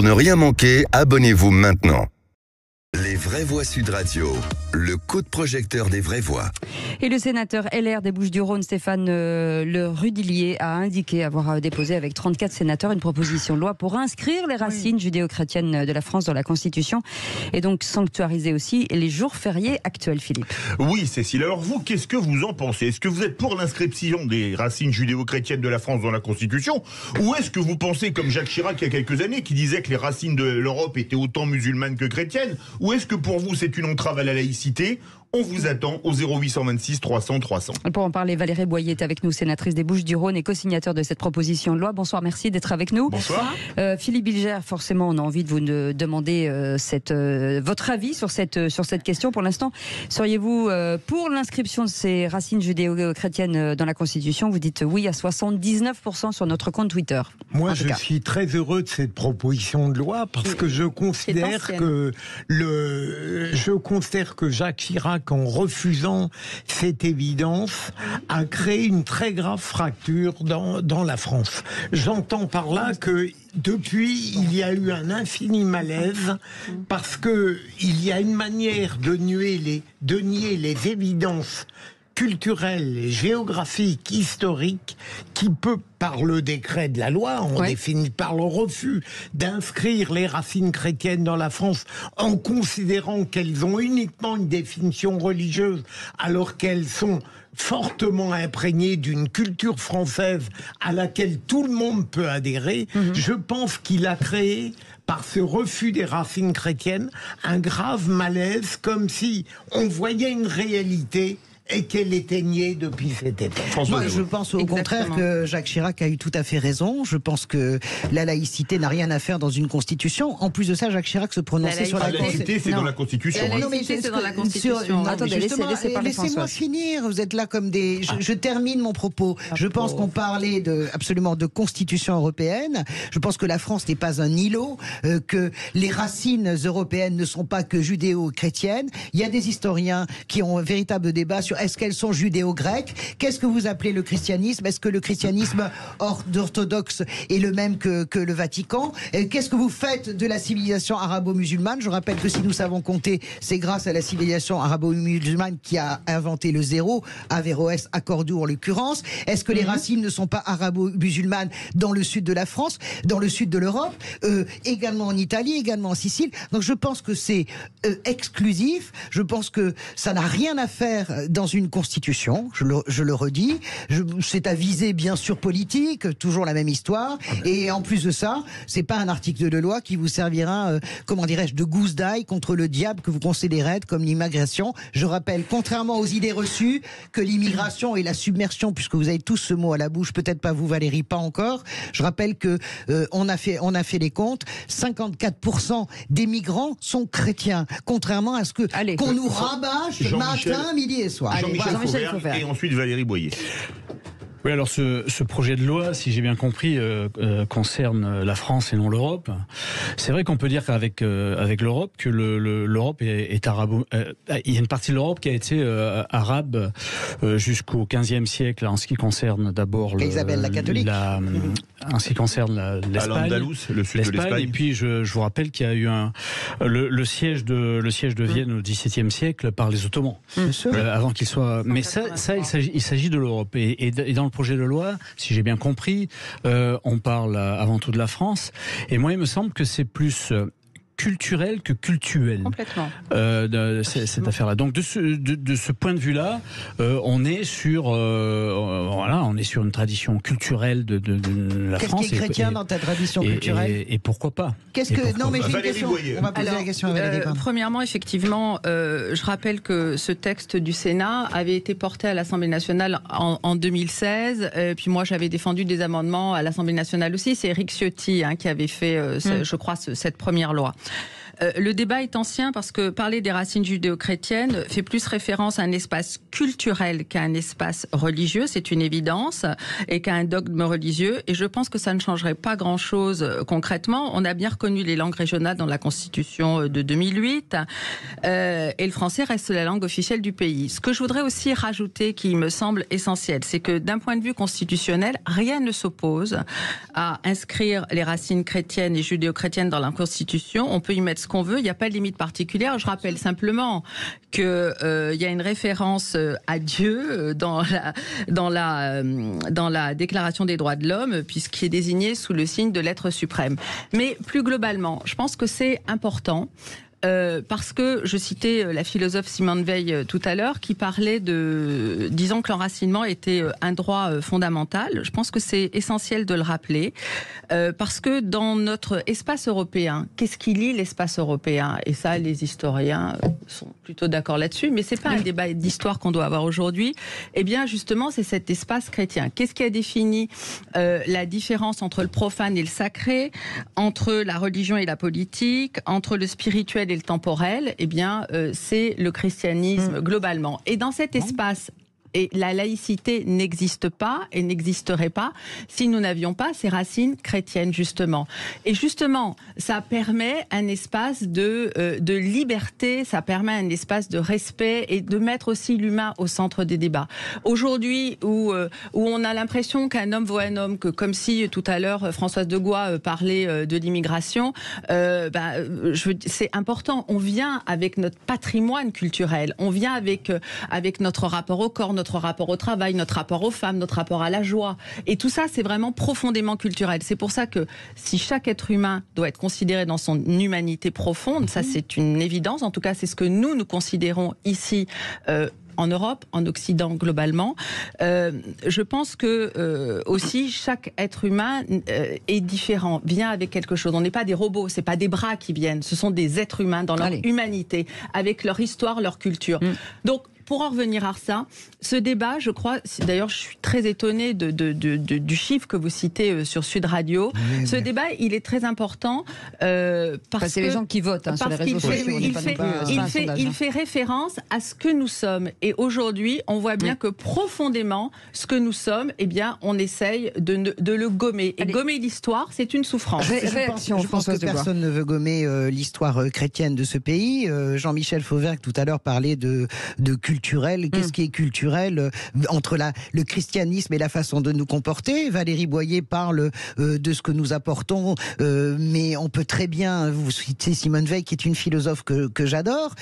Pour ne rien manquer, abonnez-vous maintenant. Les Vraies Voix Sud Radio, le coup de projecteur des Vraies Voix. Et le sénateur LR des Bouches du Rhône, Stéphane Le Rudillier, a indiqué avoir déposé avec 34 sénateurs une proposition de loi pour inscrire les racines judéo-chrétiennes de la France dans la Constitution et donc sanctuariser aussi les jours fériés actuels, Philippe. Oui, Cécile. Alors vous, qu'est-ce que vous en pensez? Est-ce que vous êtes pour l'inscription des racines judéo-chrétiennes de la France dans la Constitution? Ou est-ce que vous pensez, comme Jacques Chirac il y a quelques années, qui disait que les racines de l'Europe étaient autant musulmanes que chrétiennes? Ou est-ce que pour vous, c'est une entrave à la laïcité? On vous attend au 0826 300 300. Pour en parler, Valérie Boyer est avec nous, sénatrice des Bouches du Rhône et co-signataire de cette proposition de loi. Bonsoir, merci d'être avec nous. Bonsoir. Philippe Bilger, forcément, on a envie de vous demander votre avis sur cette question. Pour l'instant, seriez-vous pour l'inscription de ces racines judéo-chrétiennes dans la Constitution? Vous dites oui à 79% sur notre compte Twitter. Moi, je suis très heureux de cette proposition de loi parce que je considère que Jacques Chirac, en refusant cette évidence, a créé une très grave fracture dans la France. J'entends par là que depuis, il y a eu un infini malaise parce que il y a une manière de nier les évidences culturelles, géographiques, historiques, qui peut, par le décret de la loi, définit par le refus d'inscrire les racines chrétiennes dans la France en considérant qu'elles ont uniquement une définition religieuse, alors qu'elles sont fortement imprégnées d'une culture française à laquelle tout le monde peut adhérer. Je pense qu'il a créé, par ce refus des racines chrétiennes, un grave malaise, comme si on voyait une réalité et qu'elle était niée depuis cette époque. Moi, je pense au contraire que Jacques Chirac a eu tout à fait raison. Je pense que la laïcité n'a rien à faire dans une constitution. En plus de ça, Jacques Chirac se prononçait sur la laïcité, c'est dans la Constitution. Non, mais c'est dans la Constitution. Attendez, laissez-moi finir. Vous êtes là comme des... Je termine mon propos. Je pense qu'on parlait absolument de Constitution européenne. Je pense que la France n'est pas un îlot, que les racines européennes ne sont pas que judéo-chrétiennes. Il y a des historiens qui ont un véritable débat sur est-ce qu'elles sont judéo-grecques? Qu'est-ce que vous appelez le christianisme? Est-ce que le christianisme orthodoxe est le même que le Vatican? Qu'est-ce que vous faites de la civilisation arabo-musulmane? Je rappelle que si nous savons compter, c'est grâce à la civilisation arabo-musulmane qui a inventé le zéro, Averroes à Cordoue en l'occurrence. Est-ce que les racines ne sont pas arabo-musulmanes dans le sud de la France, dans le sud de l'Europe, également en Italie, également en Sicile? Donc je pense que c'est exclusif. Je pense que ça n'a rien à faire dans une constitution, je le redis. C'est à visée bien sûr politique, toujours la même histoire, et en plus de ça, c'est pas un article de loi qui vous servira, de gousse d'ail contre le diable que vous considérez être comme l'immigration. Je rappelle, contrairement aux idées reçues, que l'immigration et la submersion, puisque vous avez tous ce mot à la bouche, peut-être pas vous Valérie, pas encore, je rappelle que on a fait les comptes, 54% des migrants sont chrétiens, contrairement à ce qu'on nous rabâche matin, midi et soir. Jean-Michel Fauvergue et ensuite Valérie Boyer. Oui, alors ce projet de loi, si j'ai bien compris, concerne la France et non l'Europe. C'est vrai qu'on peut dire qu'avec l'Europe, que l'Europe est arabe. Il y a une partie de l'Europe qui a été arabe jusqu'au XVe siècle, en ce qui concerne d'abord Isabelle la catholique, en ce qui concerne l'Espagne, le sud de l'Espagne. Et puis je vous rappelle qu'il y a eu le siège de Vienne au XVIIe siècle par les Ottomans, avant qu'il soit. Mais ça il s'agit de l'Europe et dans le projet de loi, si j'ai bien compris, on parle avant tout de la France. Et moi, il me semble que c'est plus culturel que cultuel. Complètement. Cette affaire-là. Donc de ce point de vue-là, on est sur une tradition culturelle de la France. Qu'est-ce qui est chrétien dans ta tradition culturelle? Et pourquoi pas? J'ai une question. On va poser la question à Valérie. Premièrement, effectivement, je rappelle que ce texte du Sénat avait été porté à l'Assemblée nationale en 2016. Puis moi, j'avais défendu des amendements à l'Assemblée nationale aussi. C'est Éric Ciotti qui avait fait, cette première loi. Le débat est ancien parce que parler des racines judéo-chrétiennes fait plus référence à un espace culturel qu'à un espace religieux, c'est une évidence, et qu'à un dogme religieux. Et je pense que ça ne changerait pas grand-chose concrètement. On a bien reconnu les langues régionales dans la Constitution de 2008, et le français reste la langue officielle du pays. Ce que je voudrais aussi rajouter, qui me semble essentiel, c'est que d'un point de vue constitutionnel, rien ne s'oppose à inscrire les racines chrétiennes et judéo-chrétiennes dans la Constitution. On peut y mettre ce qu'on veut, il n'y a pas de limite particulière. Je rappelle simplement qu'il y a une référence à Dieu dans la Déclaration des droits de l'homme, puisqu'il est désigné sous le signe de l'être suprême. Mais plus globalement, je pense que c'est important. Parce que je citais la philosophe Simone Weil tout à l'heure, qui parlait de, disons que l'enracinement était un droit fondamental. Je pense que c'est essentiel de le rappeler, parce que dans notre espace européen, qu'est-ce qui lie l'espace européen? Et ça, les historiens sont plutôt d'accord là-dessus, mais c'est pas un débat d'histoire qu'on doit avoir aujourd'hui. Eh bien, justement, c'est cet espace chrétien. Qu'est-ce qui a défini la différence entre le profane et le sacré, entre la religion et la politique, entre le spirituel et le temporel? Eh bien, c'est le christianisme globalement. Et dans cet espace, et la laïcité n'existe pas et n'existerait pas si nous n'avions pas ces racines chrétiennes, justement. Et justement, ça permet un espace de liberté, ça permet un espace de respect et de mettre aussi l'humain au centre des débats. Aujourd'hui, où on a l'impression qu'un homme vaut un homme, que comme si tout à l'heure Françoise Degois parlait de l'immigration, c'est important. On vient avec notre patrimoine culturel, on vient avec notre rapport au corps, notre rapport au travail, notre rapport aux femmes, notre rapport à la joie. Et tout ça, c'est vraiment profondément culturel. C'est pour ça que si chaque être humain doit être considéré dans son humanité profonde, ça c'est une évidence, en tout cas c'est ce que nous considérons ici en Europe, en Occident globalement. Je pense que aussi chaque être humain est différent, vient avec quelque chose. On n'est pas des robots, c'est pas des bras qui viennent, ce sont des êtres humains dans leur humanité, avec leur histoire, leur culture. Donc, pour en revenir à ça, ce débat, je crois, d'ailleurs je suis très étonnée du chiffre que vous citez sur Sud Radio, débat il est très important parce que c'est les gens qui votent sur les réseaux sociaux. Il fait référence à ce que nous sommes, et aujourd'hui on voit bien que profondément ce que nous sommes, eh bien, on essaye de le gommer. Et gommer l'histoire, c'est une souffrance. Je pense que personne ne veut gommer l'histoire chrétienne de ce pays. Jean-Michel Fauvergue tout à l'heure parlait de culture. Qu'est-ce qui est culturel entre le christianisme et la façon de nous comporter? Valérie Boyer parle de ce que nous apportons, mais on peut très bien, vous citez Simone Weil qui est une philosophe que j'adore,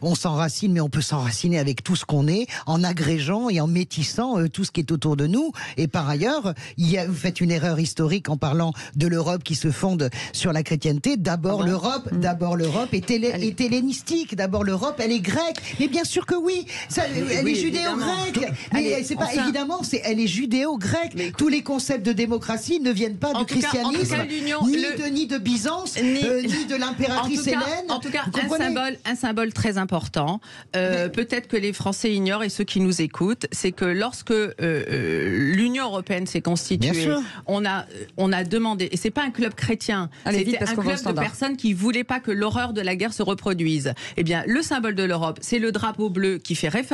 on s'enracine, mais on peut s'enraciner avec tout ce qu'on est, en agrégeant et en métissant tout ce qui est autour de nous. Et par ailleurs, vous faites une erreur historique en parlant de l'Europe qui se fonde sur la chrétienté. D'abord l'Europe, d'abord l'Europe est hellénistique, d'abord l'Europe elle est grecque, mais bien sûr que oui. Elle est judéo-grecque. Mais c'est pas évidemment, elle est judéo-grecque. Tous les concepts de démocratie ne viennent pas du christianisme, ni de Byzance, ni de l'impératrice Hélène. En tout cas, un symbole très important. Peut-être que les Français ignorent, et ceux qui nous écoutent, c'est que lorsque l'Union européenne s'est constituée, on a demandé, et c'est pas un club chrétien, c'était un club de personnes qui voulaient pas que l'horreur de la guerre se reproduise. Eh bien, le symbole de l'Europe, c'est le drapeau bleu, qui fait référence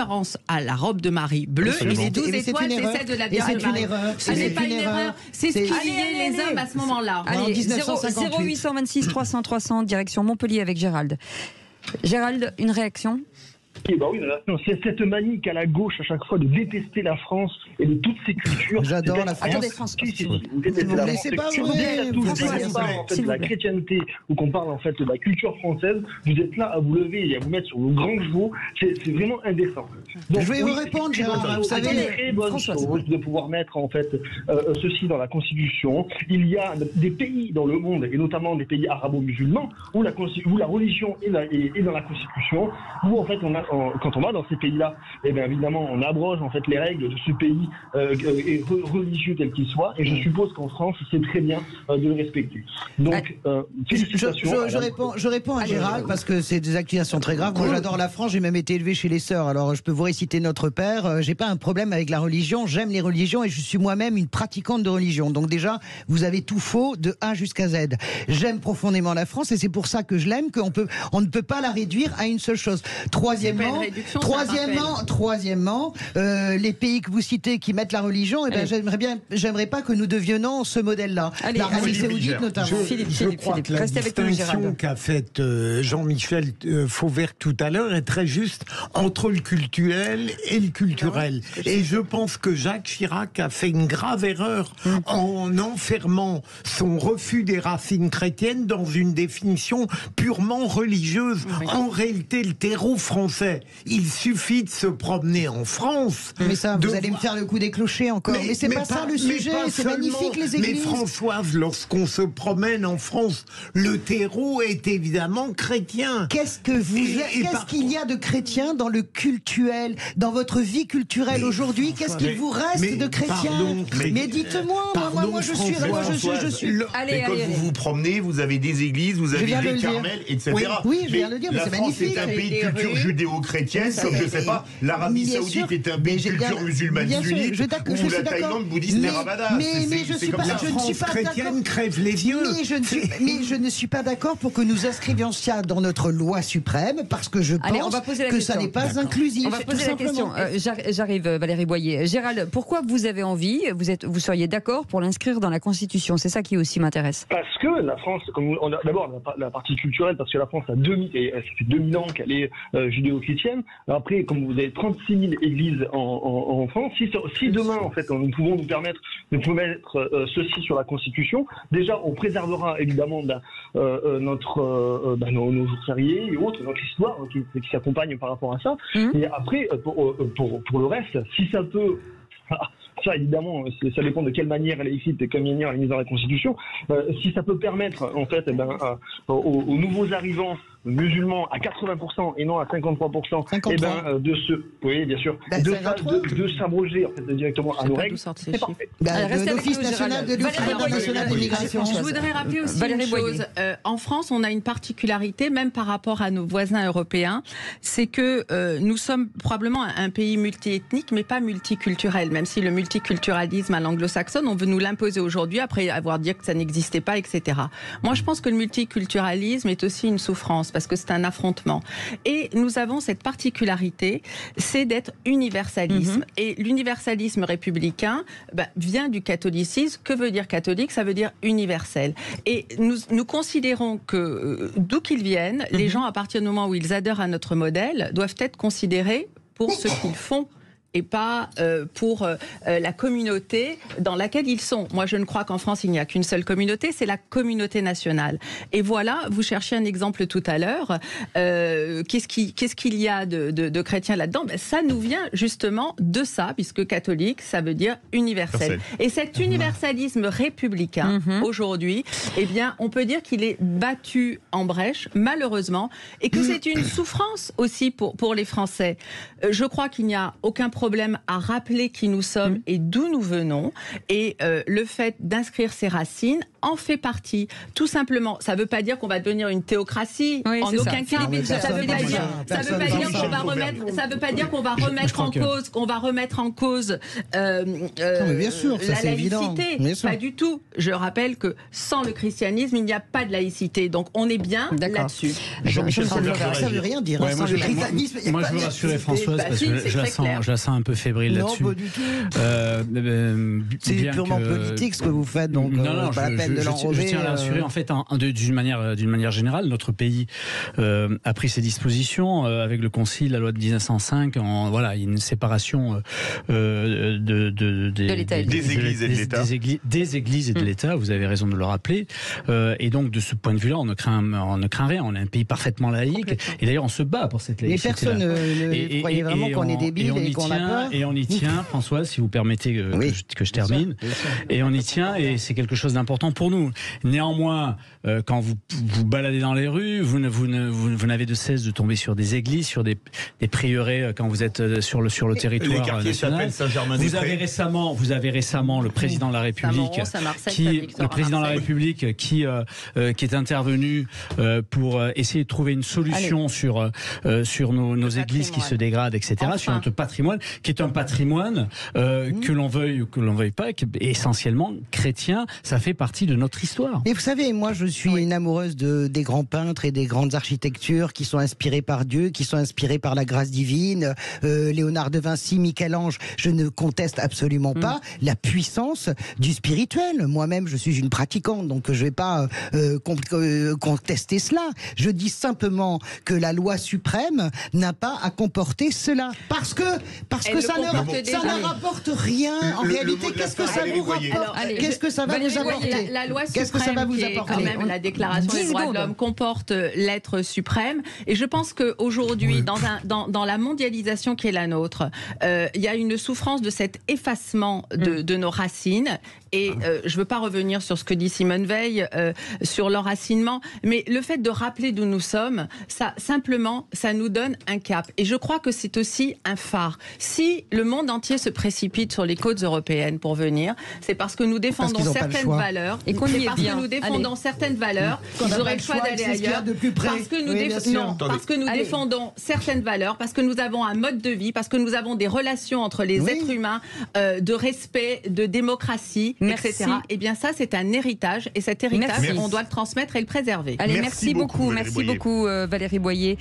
à la robe de Marie bleue, et les 12 étoiles, c'est celle de la Vierge Marie. Ce n'est pas une erreur, c'est ce qui liait les hommes à ce moment-là. Allez, 0826 300 300, direction Montpellier avec Gérald. Gérald, une réaction? Oui, c'est cette manie qu'à la gauche à chaque fois de détester la France et de toutes ses cultures. J'adore la France. Vous ne laissez pas ouvrir la chrétienté ou qu'on parle en fait de la culture française. Vous êtes là à vous lever et à vous mettre sur le grand chevaux. C'est vraiment indécent. Donc, je vais vous répondre, Gérard. Vous savez, c'est une très bonne chose de pouvoir mettre en fait ceci dans la Constitution. Il y a des pays dans le monde, et notamment des pays arabo-musulmans, où la religion est dans la Constitution, où en fait on a quand on va dans ces pays-là, eh bien évidemment, on abroge en fait les règles de ce pays religieux tel qu'il soit, et je suppose qu'en France, c'est très bien de le respecter. Donc, je réponds à Gérald, parce que c'est des accusations très graves. Moi, j'adore la France, j'ai même été élevé chez les sœurs, alors je peux vous réciter Notre Père. J'ai pas un problème avec la religion, j'aime les religions, et je suis moi-même une pratiquante de religion. Donc déjà, vous avez tout faux de A jusqu'à Z. J'aime profondément la France, et c'est pour ça que je l'aime, qu'on ne peut pas la réduire à une seule chose. Troisièmement, les pays que vous citez qui mettent la religion, j'aimerais pas que nous devionions ce modèle-là. L'Arabie Saoudite notamment. Je crois que la distinction qu'a faite Jean-Michel Fauvergue tout à l'heure est très juste entre le cultuel et le culturel. Et je pense que Jacques Chirac a fait une grave erreur en enfermant son refus des racines chrétiennes dans une définition purement religieuse. En réalité, le terreau français, il suffit de se promener en France. Mais ça, vous allez me faire le coup des clochers encore. Mais c'est pas ça le sujet, c'est magnifique les églises. Mais Françoise, lorsqu'on se promène en France, le terreau est évidemment chrétien. Qu'est-ce qu'il y a de chrétien dans le cultuel, dans votre vie culturelle aujourd'hui? Qu'est-ce qu'il vous reste de chrétien? Mais dites-moi, moi je suis... Allez, vous vous promenez, vous avez des églises, vous avez des carmels, etc. Oui, je viens de le dire, mais c'est magnifique. C'est un pays de culture judéo-chrétienne, comme je ne sais pas, l'Arabie Saoudite est un pays de culture musulmane sunnite, ou la Thaïlande bouddhiste des Ramadas. Mais je ne suis pas d'accord. Crève les yeux. Mais je ne suis pas d'accord pour que nous inscrivions ça dans notre loi suprême, parce que je pense que ça n'est pas inclusif. On va poser la question. J'arrive, Valérie Boyer. Gérald, pourquoi vous avez envie, vous seriez d'accord pour l'inscrire dans la Constitution? C'est ça qui aussi m'intéresse. Parce que la France, d'abord la partie culturelle, parce que la France a 2000 ans qu'elle est judéo-chrétienne. Après, comme vous avez 36 000 églises en France, si demain, en fait, nous pouvons nous permettre de mettre ceci sur la Constitution, déjà, on préservera évidemment nos jours fériés et autres, notre histoire qui s'accompagne par rapport à ça. Et après, pour le reste, si ça peut... Ça, évidemment, ça dépend de quelle manière elle est écrite et combien elle est mise dans la Constitution. Si ça peut permettre, en fait, aux nouveaux arrivants musulmans à 80% et non à 53%, de s'abroger en fait, directement à nos règles. C'est parfait. L'Office national de l'immigration. Je voudrais rappeler aussi une chose. En France, on a une particularité, même par rapport à nos voisins européens, c'est que nous sommes probablement un pays multiethnique, mais pas multiculturel, même si le multiculturalisme à l'anglo-saxonne, on veut nous l'imposer aujourd'hui après avoir dit que ça n'existait pas, etc. Moi, je pense que le multiculturalisme est aussi une souffrance, parce que c'est un affrontement. Et nous avons cette particularité, c'est d'être universalisme. Et l'universalisme républicain vient du catholicisme. Que veut dire catholique? Ça veut dire universel. Et nous considérons que d'où qu'ils viennent, les gens, à partir du moment où ils adhèrent à notre modèle, doivent être considérés pour ce qu'ils font, et pas pour la communauté dans laquelle ils sont. Moi, je ne crois qu'en France, il n'y a qu'une seule communauté, c'est la communauté nationale. Et voilà, vous cherchez un exemple tout à l'heure. Qu'est-ce qu'il y a de chrétien là-dedans? Ça nous vient justement de ça, puisque catholique, ça veut dire universel. Et cet universalisme républicain, aujourd'hui, eh bien, on peut dire qu'il est battu en brèche, malheureusement, et que c'est une souffrance aussi pour les Français. Je crois qu'il n'y a aucun problème à rappeler qui nous sommes et d'où nous venons, et le fait d'inscrire ses racines en fait partie, tout simplement. Ça ne veut pas dire qu'on va devenir une théocratie, en aucun cas. Ça ne veut pas dire qu'on va remettre en cause la laïcité, pas du tout. Je rappelle que sans le christianisme, il n'y a pas de laïcité, donc on est bien là-dessus. Ça ne veut rien dire. Moi, je veux rassurer Françoise, parce que je la sens un peu fébrile là-dessus. Non, pas du tout. C'est purement politique ce que vous faites, donc pas la peine de l'enrober. Je tiens à l'assurer. En fait, d'une manière générale, notre pays a pris ses dispositions avec le Concile, la loi de 1905. Il y a une séparation des églises et de l'État. Vous avez raison de le rappeler. Et donc, de ce point de vue-là, on ne craint rien. On est un pays parfaitement laïque. Et d'ailleurs, on se bat pour cette laïcité. Les personnes croyaient vraiment qu'on est débile et qu'on a tient, et on y tient, Françoise, si vous permettez que je termine. Et on y tient, et c'est quelque chose d'important pour nous. Néanmoins, quand vous vous baladez dans les rues, vous n'avez de cesse de tomber sur des églises, sur des prieurés quand vous êtes sur le territoire national. Vous avez récemment le président de la République, qui est intervenu pour essayer de trouver une solution sur nos églises qui se dégradent, etc. Enfin. Sur notre patrimoine, qui est un patrimoine que l'on veuille ou que l'on veuille pas, qui est essentiellement chrétien. Ça fait partie de notre histoire. Et vous savez, moi, je suis une amoureuse des grands peintres et des grandes architectures qui sont inspirées par Dieu, qui sont inspirées par la grâce divine. Léonard de Vinci, Michel-Ange, je ne conteste absolument pas la puissance du spirituel. Moi-même, je suis une pratiquante, donc je ne vais pas contester cela. Je dis simplement que la loi suprême n'a pas à comporter cela. Parce que ça ne rapporte rien. En réalité, qu'est-ce que ça vous rapporte ? Qu'est-ce que ça va vous apporter ? La loi suprême, qui est quand même la déclaration des droits de l'homme, comporte l'être suprême. Et je pense qu'aujourd'hui, dans la mondialisation qui est la nôtre, il y a une souffrance de cet effacement de nos racines. Et je ne veux pas revenir sur ce que dit Simone Weil, sur l'enracinement, mais le fait de rappeler d'où nous sommes, ça, simplement, ça nous donne un cap. Et je crois que c'est aussi un phare. Si le monde entier se précipite sur les côtes européennes pour venir, c'est parce que nous défendons certaines valeurs. Et qu'on y est bien. Nous défendons certaines valeurs. Ils auraient le choix d'aller ailleurs. Parce que nous défendons certaines valeurs, parce que nous avons un mode de vie, parce que nous avons des relations entre les êtres humains, de respect, de démocratie, etc. Et bien ça, c'est un héritage. Et cet héritage, on doit le transmettre et le préserver. Allez, merci beaucoup, Valérie Boyer.